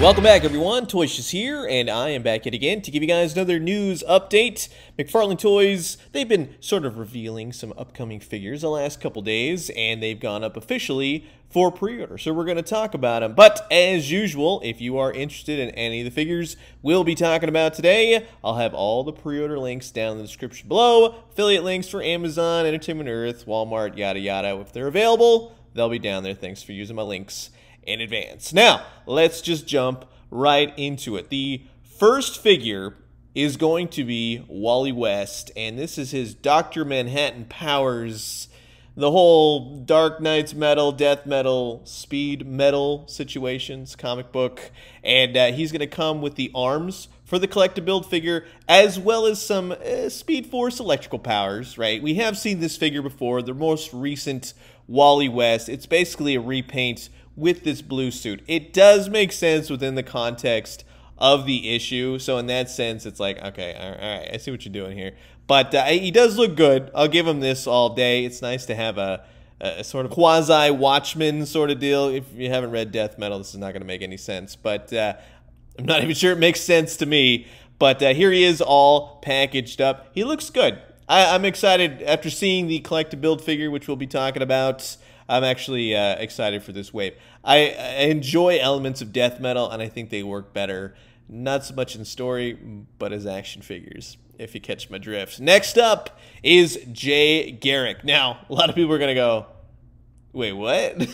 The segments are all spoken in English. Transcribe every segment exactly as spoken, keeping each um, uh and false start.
Welcome back, everyone. Toy Shiz here, and I am back yet again to give you guys another news update. McFarlane Toys, they've been sort of revealing some upcoming figures the last couple days, and they've gone up officially for pre-order, so we're going to talk about them. But as usual, if you are interested in any of the figures we'll be talking about today, I'll have all the pre-order links down in the description below, affiliate links for Amazon, Entertainment Earth, Walmart, yada yada. If they're available, they'll be down there. Thanks for using my links in advance. Now, let's just jump right into it. The first figure is going to be Wally West, and this is his Doctor Manhattan powers, the whole Dark Nights Metal, Death Metal, Speed Metal situations, comic book, and uh, he's going to come with the arms for the collect-to-build figure, as well as some uh, Speed Force electrical powers, right? We have seen this figure before, the most recent Wally West. It's basically a repaint with this blue suit. It does make sense within the context of the issue, so in that sense, it's like, okay, all right, I see what you're doing here. But uh, he does look good. I'll give him this all day. It's nice to have a, a sort of quasi-Watchman sort of deal. If you haven't read Death Metal, this is not going to make any sense, but uh, I'm not even sure it makes sense to me. But uh, here he is all packaged up. He looks good. I, I'm excited after seeing the collect-to-build figure, which we'll be talking about. I'm actually uh, excited for this wave. I, I enjoy elements of Death Metal, and I think they work better, not so much in story, but as action figures, if you catch my drift. Next up is Jay Garrick. Now, a lot of people are going to go, wait, what?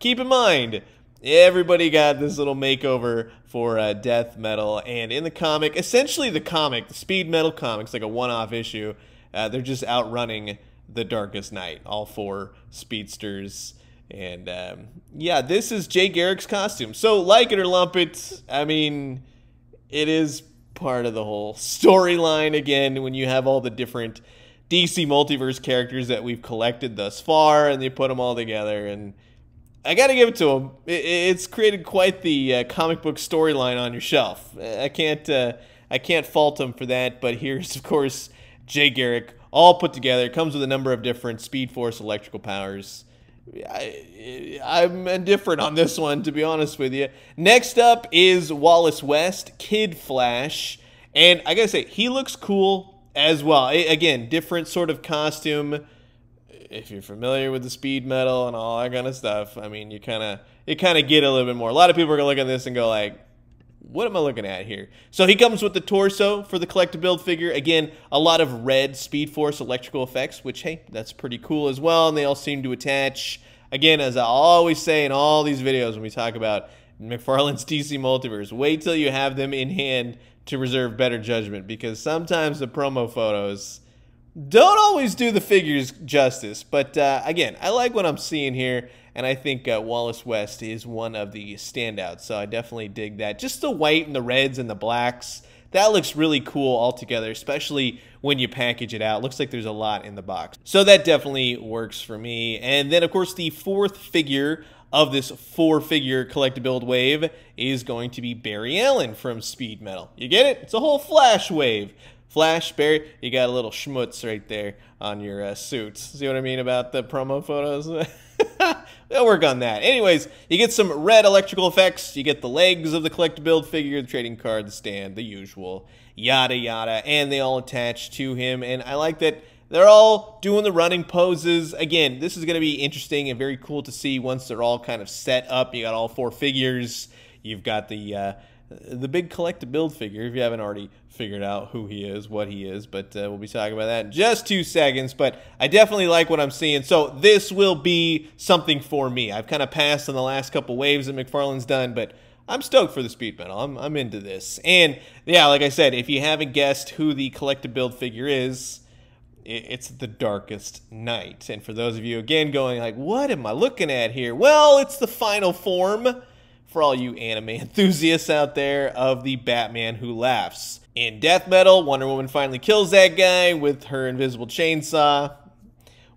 Keep in mind, everybody got this little makeover for uh, Death Metal, and in the comic, essentially the comic, the Speed Metal comics, like a one-off issue, uh, they're just outrunning the Darkest Knight, all four speedsters, and um, yeah, this is Jay Garrick's costume. So, like it or lump it, I mean, it is part of the whole storyline again when you have all the different D C Multiverse characters that we've collected thus far, and they put them all together, and I gotta give it to them. It, it's created quite the uh, comic book storyline on your shelf. I can't, uh, I can't fault them for that, but here's, of course, Jay Garrick, all put together. It comes with a number of different Speed Force electrical powers. I, I'm indifferent on this one, to be honest with you. Next up is Wallace West, Kid Flash. And I gotta say, he looks cool as well. It, again, different sort of costume. If you're familiar with the Speed Metal and all that kind of stuff, I mean, you kind of you kind of get a little bit more. A lot of people are going to look at this and go like, what am I looking at here? So he comes with the torso for the collect-to-build figure. Again, a lot of red Speed Force electrical effects, which, hey, that's pretty cool as well. And they all seem to attach. Again, as I always say in all these videos when we talk about McFarlane's D C Multiverse, wait till you have them in hand to reserve better judgment, because sometimes the promo photos don't always do the figures justice. But uh, again, I like what I'm seeing here, and I think uh, Wallace West is one of the standouts, so I definitely dig that. Just the white and the reds and the blacks, that looks really cool altogether, especially when you package it out. Looks like there's a lot in the box, so that definitely works for me. And then, of course, the fourth figure of this four-figure collect-to-build wave is going to be Barry Allen from Speed Metal. You get it? It's a whole Flash wave. Flash, Barry, you got a little schmutz right there on your uh, suits. See what I mean about the promo photos? They'll work on that. Anyways, you get some red electrical effects. You get the legs of the collect-to-build figure, the trading card, the stand, the usual, yada, yada. And they all attach to him. And I like that they're all doing the running poses. Again, this is going to be interesting and very cool to see once they're all kind of set up. You got all four figures. You've got the... Uh, The big collect-to-build figure, if you haven't already figured out who he is, what he is, but uh, we'll be talking about that in just two seconds, but I definitely like what I'm seeing, so this will be something for me. I've kind of passed on the last couple waves that McFarlane's done, but I'm stoked for the Speed Metal. I'm, I'm into this, and yeah, like I said, if you haven't guessed who the collect-to-build figure is, it's the Darkest Knight, and for those of you, again, going like, what am I looking at here? Well, it's the final form, for all you anime enthusiasts out there, of the Batman Who Laughs. In Death Metal, Wonder Woman finally kills that guy with her invisible chainsaw.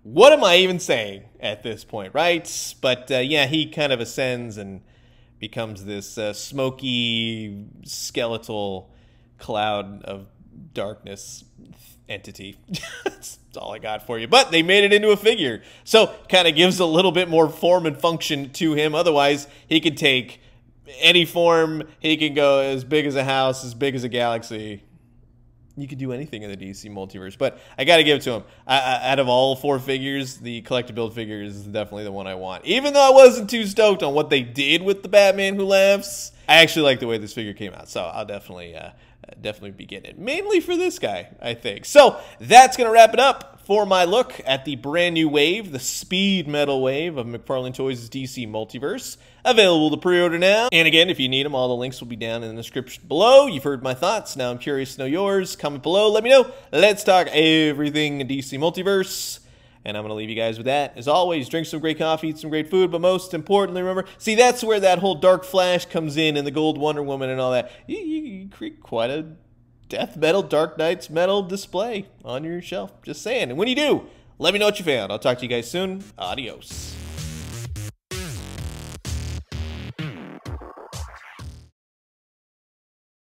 What am I even saying at this point, right? But uh, yeah, he kind of ascends and becomes this uh, smoky, skeletal cloud of darkness entity. That's all I got for you. But they made it into a figure, so kind of gives a little bit more form and function to him. Otherwise, he could take any form. He can go as big as a house, as big as a galaxy. You could do anything in the D C multiverse, but I got to give it to him. I, I, out of all four figures, the collector build figure is definitely the one I want. Even though I wasn't too stoked on what they did with the Batman Who Laughs, I actually like the way this figure came out, so I'll definitely, uh, definitely be getting it. Mainly for this guy, I think. So that's going to wrap it up for my look at the brand new wave, the Speed Metal wave of McFarlane Toys' D C Multiverse. Available to pre-order now. And again, if you need them, all the links will be down in the description below. You've heard my thoughts. Now I'm curious to know yours. Comment below. Let me know. Let's talk everything D C Multiverse. And I'm going to leave you guys with that. As always, drink some great coffee, eat some great food, but most importantly, remember, see, that's where that whole Dark Flash comes in and the Gold Wonder Woman and all that. You, you, you create quite a Death Metal, Dark Nights Metal display on your shelf. Just saying. And when you do, let me know what you found. I'll talk to you guys soon. Adios.